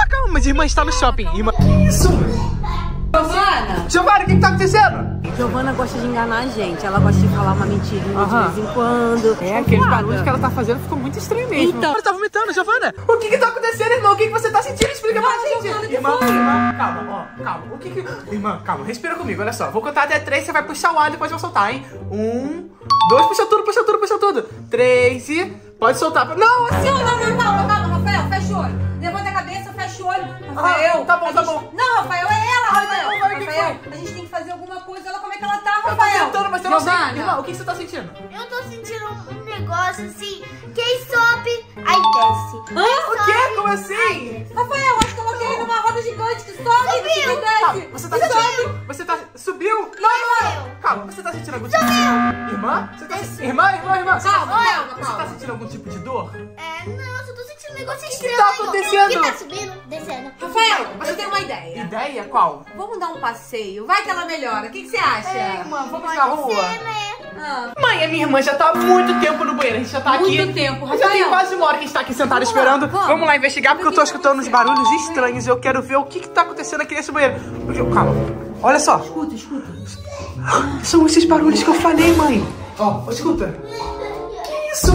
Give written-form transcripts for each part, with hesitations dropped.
Ah, calma, mas irmã está no shopping. Irmã... Que isso? Giovana! Giovana, o que tá acontecendo? Giovana gosta de enganar a gente. Ela gosta de falar uma mentira de vez em quando. É, aquele barulho que ela tá fazendo ficou muito estranho mesmo. Então... Ela tá vomitando, Giovana! O que tá acontecendo, irmã? O que você tá sentindo? Explica pra gente! Irmã, calma, ó, calma. O que que... Irmã, calma, respira comigo, olha só. Vou contar até 3, você vai puxar o ar e depois vai soltar, hein? 1, 2, puxa tudo, puxa tudo, puxa tudo. 3 e... Pode soltar. Não, assim... Não, calma, calma, Rafael, fecha o olho. Levanta a cabeça, fecha o olho. Rafael, tá bom, tá bom. Não, Rafael, é ela, Rafael. Rafael, a gente tem que fazer alguma coisa. Olha como é que ela tá, Rafael. Eu tô tentando, mas eu não sei. Irmã, o que você tá sentindo? Eu tô sentindo um negócio assim. Quem sobe, aí desce. O quê? Como assim? Rafael, acho que eu vou cair numa roda gigante que sobe. Você tá sentindo? Você tá... Subiu? Não. Calma, você tá sentindo algum tipo de... Irmã? Irmã. Calma. Você tá sentindo algum tipo de dor? É, não, eu tô sentindo um negócio estranho. O que tá acontecendo? O que tá subindo, descendo. Rafael, eu tenho uma ideia. Ideia? Qual? Vamos dar um passeio, vai que ela melhora. O que você acha? É, irmã, vamos na rua. Mãe, a minha irmã já tá há muito tempo no banheiro. A gente já tá aqui. Muito tempo, Rafael. Já tem quase uma hora que a gente tá aqui sentado esperando. Vamos lá investigar, porque eu tô escutando uns barulhos estranhos. Eu quero ver o que tá acontecendo aqui nesse banheiro. Calma, olha só. Escuta. São esses barulhos que eu falei, mãe. Ó, escuta. Que isso?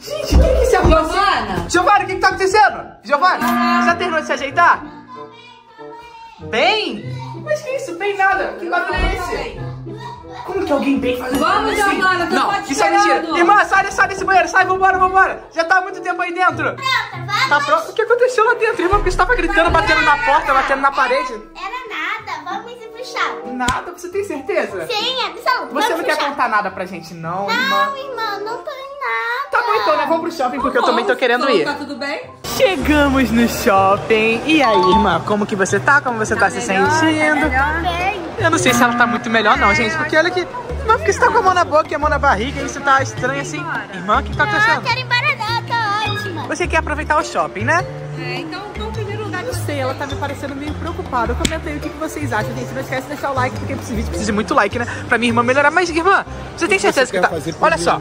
Gente, o que é esse arroz? Giovana, o que tá acontecendo? Giovana, já terminou de se ajeitar? Bem? Mas que isso? Bem nada. Que barulho é esse? Como que alguém bem faz isso? Vamos, Giovana, assim? Não, isso é mentira. Irmã, sai desse banheiro, sai, vambora. Já tá há muito tempo aí dentro. Tá pronto? O que aconteceu lá dentro, irmã? Porque você tava gritando, batendo na porta, batendo na parede. Era nada, vamos ir pro shopping. Nada? Você tem certeza? Sim, absoluto. Você não quer contar nada pra gente, não, irmã? Não, irmã, não tô em nada. Tá bom, então, né? Vamos pro shopping, porque eu também tô querendo ir. Tá tudo bem? Chegamos no shopping. E aí, irmã, como que você tá? Como você tá se sentindo? Tá bem. Eu não sei se ela tá muito melhor não, gente, porque olha que... Não, porque você tá com a mão na boca e a mão na barriga e você tá estranho assim. Irmã, o que tá acontecendo? Eu quero ir embora não, tá ótima. Você quer aproveitar o shopping, né? É, então vamos primeiro lugar. Não sei, ela tá me parecendo meio preocupada. Comenta aí o que vocês acham, gente. Não esquece de deixar o like, porque esse vídeo precisa de muito like, né? Pra minha irmã melhorar. Mas, irmã, você tem certeza que tá... Olha só,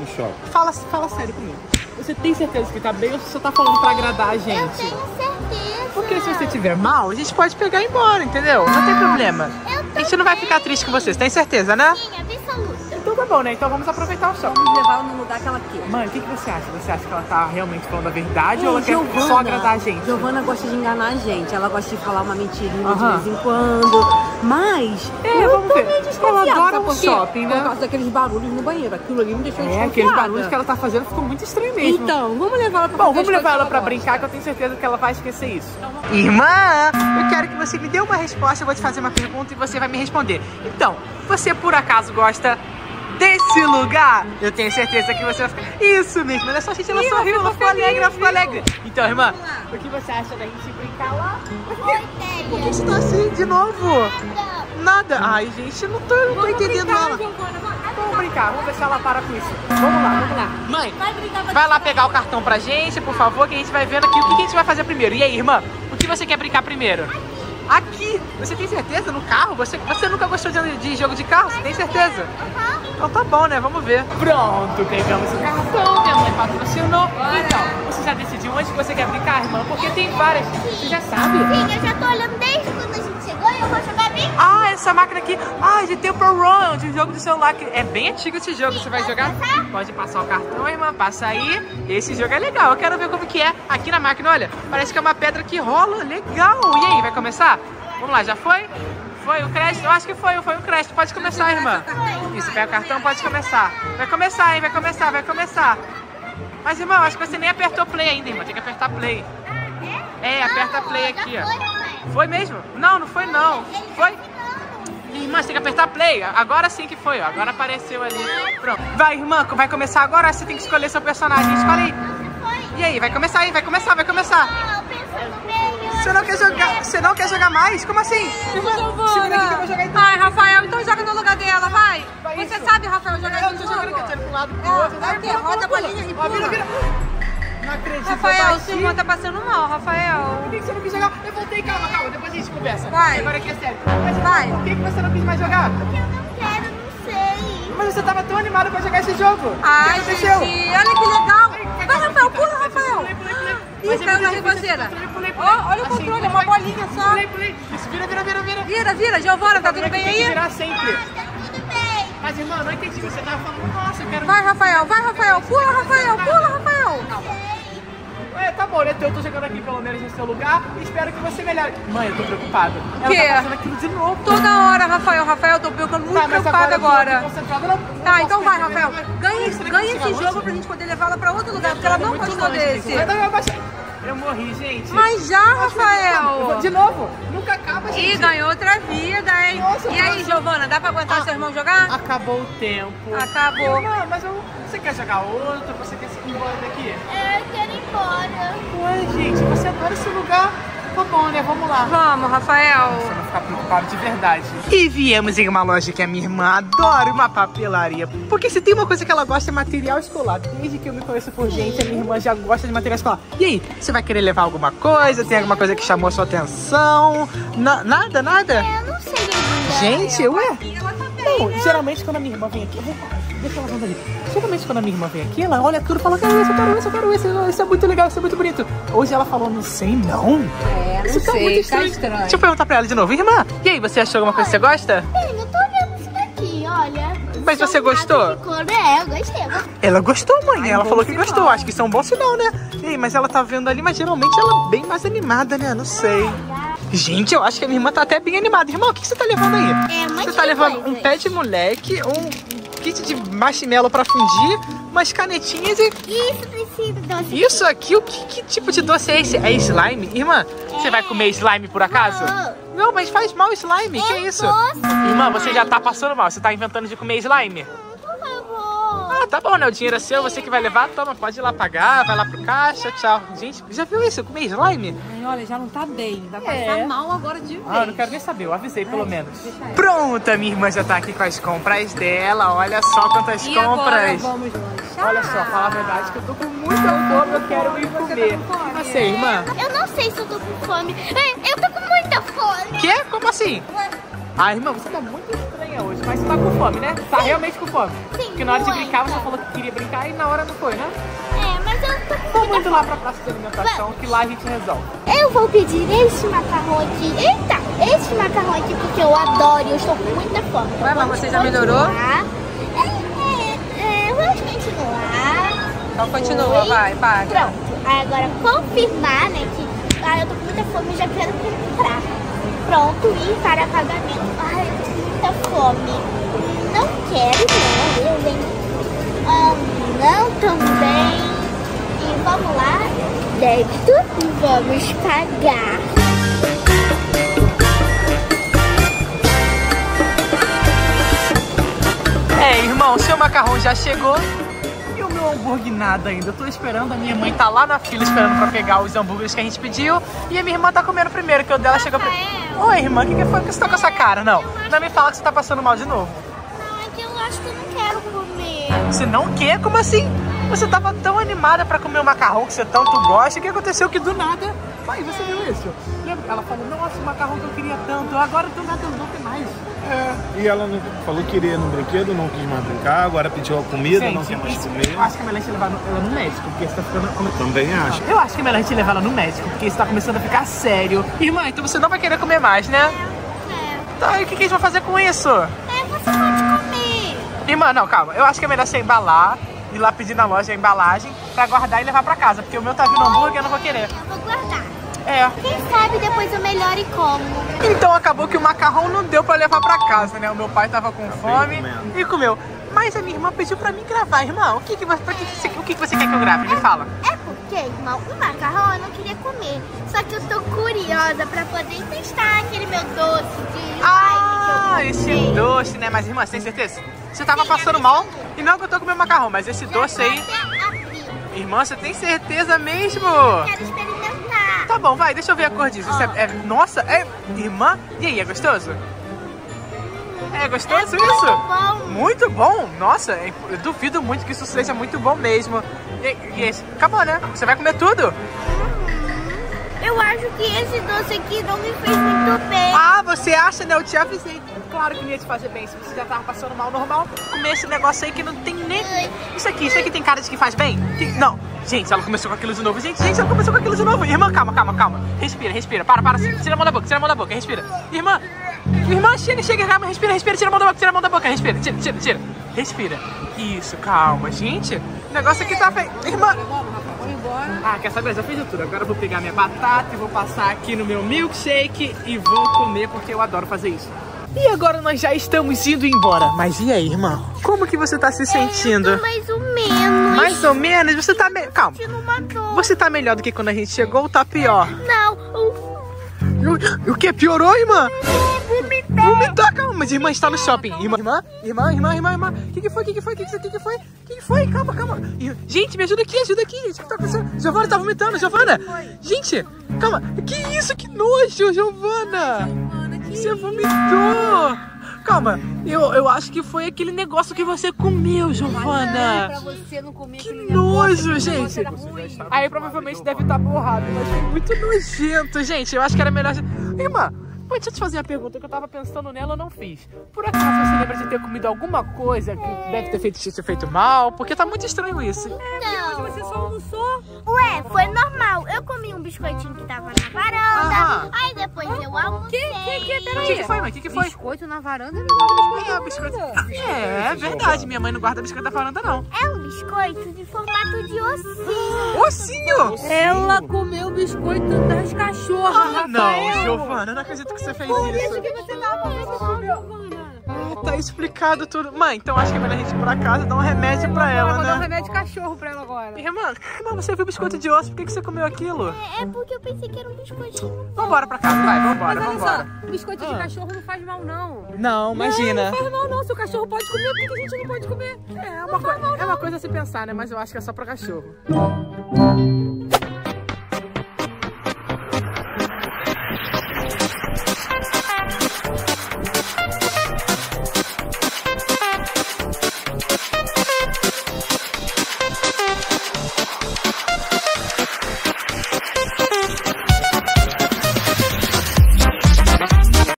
fala sério comigo. Você tem certeza que tá bem ou você só tá falando pra agradar a gente? Eu tenho certeza. Porque se você tiver mal, a gente pode pegar e ir embora, entendeu? Não tem problema. A gente não vai ficar triste com vocês, tem certeza, né? Sim, absoluta. Então tá bom, né? Então vamos aproveitar o show. Vamos levar ela no lugar que ela quer. Mãe, o que você acha? Você acha que ela tá realmente falando a verdade ou ela quer só agradar a gente? Giovana gosta de enganar a gente. Ela gosta de falar uma mentira de vez em quando. Mas... É, vamos ver. Ela adora o shopping, né? Por causa daqueles barulhos no banheiro. Aquilo ali me deixou desconfiada. Aqueles barulhos que ela tá fazendo ficou muito estranho mesmo. Então, vamos levar ela pra... Bom, vamos levar ela pra brincar, que eu tenho certeza que ela vai esquecer isso. Irmã, eu quero que você me dê uma resposta. Eu vou te fazer uma pergunta e você vai me responder. Então, você por acaso gosta desse lugar? Eu tenho certeza que você vai ficar... Isso mesmo, olha só, gente, ela sorriu, ela ficou alegre, ela ficou alegre. Então, irmã, o que você acha da gente brincar lá? Por que você tá assim de novo? Nada? Ai, gente, não tô entendendo ela. Vamos brincar, vamos deixar ela parar com isso. Vamos lá. Mãe, vai lá pegar o cartão pra gente, por favor, que a gente vai vendo aqui o que a gente vai fazer primeiro. E aí, irmã, o que você quer brincar primeiro? Aqui! Você tem certeza? No carro? Você nunca gostou de jogo de carro? Você tem certeza? Então tá bom, né? Vamos ver. Pronto, pegamos o cartão, minha mãe patrocinou. Então, você já decidiu onde você quer brincar, irmã? Porque tem várias. Você já sabe? Sim, eu já tô olhando desde quando a gente chegou e eu vou jogar bem. Ah, essa máquina aqui. Ah, de Temple Run, de um jogo de celular. É bem antigo esse jogo. Sim, você vai jogar? Passar? Pode passar o cartão, irmã. Passa aí. Esse jogo é legal. Eu quero ver como que é aqui na máquina. Olha, parece que é uma pedra que rola. Legal. E aí, vai começar? Vamos lá, já foi? Foi o crédito? Eu acho que foi o crédito. Pode começar, irmã. Isso, pega o cartão, pode começar. Vai começar, hein? Vai começar. Mas, irmão, acho que você nem apertou play ainda, irmã. Tem que apertar play. É, aperta play aqui, ó. Foi mesmo? Não, não foi não. Foi? Irmã, você tem que apertar play. Agora sim que foi, ó. Agora apareceu ali. Pronto. Vai, irmã, vai começar agora. Você tem que escolher seu personagem. Escolhe aí. E aí, vai começar aí, vai começar. Você não quer jogar mais? Como assim? Vai, Rafael, então joga no lugar dela, vai. Você sabe, Rafael, jogar junto. Eu tô jogando aqui, roda a bolinha e pula. Não acredito. Rafael, sua irmã tá passando mal, Rafael. Por que você não quis jogar? Eu voltei, calma, depois a gente conversa. Vai. Agora aqui é sério. Mas por que você não quis mais jogar? Porque eu não quero, não sei. Mas você tava tão animado pra jogar esse jogo. Ai, gente, olha que legal. Vai, Rafael, pula, Rafael. Mas caiu na ribanceira. Olha o controle, é uma bolinha só. Isso, vira. Vira, Giovana, tá tudo bem aí? Virar sempre. Mas, irmã, não entendi. Você tava falando, nossa, eu quero... Vai, Rafael, Pula, Rafael, Ué, tá bom, né? Eu tô chegando aqui, pelo menos, no seu lugar. Espero que você melhore. Mãe, eu tô preocupada. Ela tá passando aqui de novo. Toda hora, Rafael, tô muito preocupada agora. Tá, então vai, Rafael. Ganha esse jogo pra gente poder levá-la pra outro lugar, porque ela não gostou desse. Eu morri, gente. Mas já, Rafael. De novo? Nunca acaba, gente. E ganhou outra vida, hein? Nossa, e aí, Giovana, dá pra aguentar seu irmão jogar? Acabou o tempo. Acabou. Não, mas você quer jogar outro? Você quer se ir embora daqui? Eu quero ir embora. Ué, gente, você adora esse lugar. Tá bom, né? Vamos lá. Vamos, Rafael. Você vai ficar preocupado de verdade. E viemos em uma loja que a minha irmã adora, uma papelaria. Porque se tem uma coisa que ela gosta é material escolar. Desde que eu me conheço por gente, a minha irmã já gosta de material escolar. E aí, você vai querer levar alguma coisa? Tem alguma coisa que chamou a sua atenção? Nada? Eu não sei. Gente, ué? Bom, geralmente quando a minha irmã vem aqui... Deixa ela ali. Geralmente quando a minha irmã vem aqui, ela olha tudo e fala: eu quero esse, isso é muito legal, isso é muito bonito. Hoje ela falou, não sei não. É, não sei, tá estranho. Deixa eu perguntar pra ela de novo. Irmã, e aí, você achou alguma coisa que você gosta? Eu tô olhando isso daqui, olha. Mas você gostou? É, eu gostei. Ela gostou, mãe. Ela falou que gostou. Acho que isso é um bom sinal, né? E aí, mas ela tá vendo ali, mas geralmente ela é bem mais animada, né? Não sei. Gente, eu acho que a minha irmã tá até bem animada. Irmão, o que você tá levando aí? Você tá levando um pé de moleque, um... kit de marshmallow pra fundir, umas canetinhas e... Isso precisa de doce. Isso aqui? O que tipo de doce é esse? É slime? Irmã, você vai comer slime por acaso? Não, mas faz mal slime, que é isso? Irmã, você já tá passando mal, você tá inventando de comer slime? Ah, tá bom, né? O dinheiro é seu, você que vai levar, toma, pode ir lá pagar, vai lá pro caixa, tchau. Gente, já viu isso? Eu comi slime? Ai, olha, já não tá bem, vai passar mal agora de vez. Ah, eu não quero nem saber, eu avisei pelo menos. Pronto, a minha irmã já tá aqui com as compras dela, olha só quantas compras. Agora vamos lanchar. Olha só, fala a verdade que eu tô com muito fome, eu quero ir comer. Você, irmã? Eu não sei se eu tô com fome, eu tô com muita fome. Quê? Como assim? Ah, irmã, você tá muito estranha hoje, mas você tá com fome, né? Tá realmente com fome? Sim. Porque na hora de brincar, você falou que queria brincar e na hora não foi, né? É, mas eu tô com fome. Vamos lá pra praça de alimentação, que lá a gente resolve. Eu vou pedir esse macarrão aqui. Eita, esse macarrão aqui, porque eu adoro e eu estou com muita fome. Ué, mas você já melhorou? Vamos continuar. Então continua, vai, paga. Pronto, agora confirmar, né, que eu tô com muita fome e já quero comprar. Pronto, e para pagamento. Ai, eu tenho muita fome. Não quero, né? Eu venho. Não também. E vamos lá. Débito. E vamos pagar. É, irmão, seu macarrão já chegou. E o meu hambúrguer nada ainda. Eu tô esperando, a minha mãe tá lá na fila esperando pra pegar os hambúrgueres que a gente pediu. E a minha irmã tá comendo primeiro, que o dela chegou primeiro. Oi, irmã, o que foi que você tá com essa cara? Não, não me fala que você tá passando mal de novo. Não, é que eu acho que eu não quero comer. Você não quer? Como assim? Você tava tão animada pra comer o macarrão que você tanto gosta. O que aconteceu que do nada... Pai, você viu isso? Lembra? Ela falou, nossa, o macarrão que eu queria tanto. Agora do nada eu não tenho mais. É, e ela não falou que queria no brinquedo, não quis mais brincar. Agora pediu a comida, gente, não quer mais comer. Eu acho que é melhor a gente levar ela no médico, porque você tá ficando... Também acho. Eu acho que é melhor a gente levar ela no médico, porque você tá começando a ficar sério. Irmã, então você não vai querer comer mais, né? É. Tá, e o que a gente vai fazer com isso? É, você pode comer. Irmã, não, calma. Eu acho que é melhor você embalar, ir lá pedir na loja a embalagem, pra guardar e levar pra casa, porque o meu tá vindo hambúrguer e eu não vou querer. Eu vou guardar. É. Quem sabe depois eu melhore e como. Então acabou que o macarrão não deu pra levar pra casa, né? O meu pai tava com fome e comeu. Mas a minha irmã pediu pra mim gravar, irmão. O que você quer que eu grave? Me fala. É porque, irmão, o macarrão eu não queria comer. Só que eu tô curiosa pra poder testar aquele meu doce de... Ah, esse doce, né? Mas, irmã, você tem certeza? Você tava passando mal e não aguentou comer macarrão, mas esse doce aí... Irmã, você tem certeza mesmo? Eu quero experimentar. Tá bom, vai, deixa eu ver a cor disso. Nossa, irmã, e aí, é gostoso? É gostoso isso? Bom. Muito bom? Nossa, eu duvido muito que isso seja muito bom mesmo. Acabou, né? Você vai comer tudo? Eu eu acho que esse doce aqui não me fez muito bem. Ah, você acha, né? Eu te avisei. Claro que não ia te fazer bem. Se você já tava passando mal, normal, comer esse negócio aí que não tem nem... Isso aqui tem cara de que faz bem? Não. Gente, ela começou com aquilo de novo. Gente, ela começou com aquilo de novo. Irmã, calma. Respira. Para. Tira a mão da boca, respira. Irmã, chega, calma, respira. Tira a mão da boca, respira. Tira. Respira. Isso, calma, gente. O negócio aqui tá feio. Irmã... Ah, quer saber? Já fiz de tudo. Agora eu vou pegar minha batata e vou passar aqui no meu milkshake e vou comer porque eu adoro fazer isso. E agora nós já estamos indo embora. Mas e aí, irmã? Como que você tá se sentindo? Mais ou menos. Mais ou menos? Você tá melhor. Calma. Você tá melhor do que quando a gente chegou ou tá pior? Não. O que? Piorou, irmã? Vomitar, calma. Mas irmã está no shopping. Irmã. O que foi? Calma. Gente, me ajuda aqui. Isso que tá acontecendo. Giovana tá vomitando, Giovana. Gente, calma. Que isso? Que nojo, Giovana. Você vomitou. Calma, eu acho que foi aquele negócio que você comeu, Giovana. Pra você não comer que nojo, gente. Aí provavelmente deve estar borrado, mas foi muito nojento, gente. Eu acho que era melhor... Irmã. Mas deixa eu te fazer uma pergunta que eu tava pensando nela, eu não fiz. Por acaso você lembra de ter comido alguma coisa que deve ter feito mal? Porque tá muito estranho isso. Não. Você só almoçou? Ué, foi normal. Eu comi um biscoitinho que tava na varanda. Aí depois eu almocei. Que foi, mãe? Que foi? Biscoito na varanda? Não, biscoito. É verdade. Minha mãe não guarda biscoito na varanda, não. É um biscoito de formato de ossinho. Ossinho? Ela comeu biscoito das cachorras. Não, Giovana, não acredito que você fez isso. Por isso que você não comeu. Tá explicado tudo. Mãe, então acho que é melhor a gente ir pra casa dar um remédio pra ela, né? Vou dar um remédio de cachorro pra ela agora. Irmã, você viu biscoito de osso? Por que você comeu aquilo? É porque eu pensei que era um biscoitinho. Vambora pra casa, vai, vambora. Mas olha só, biscoito de cachorro não faz mal, não. Não, imagina. Não faz mal, não. Seu cachorro pode comer, por que a gente não pode comer? É uma coisa a se pensar, né? Mas eu acho que é só pra cachorro.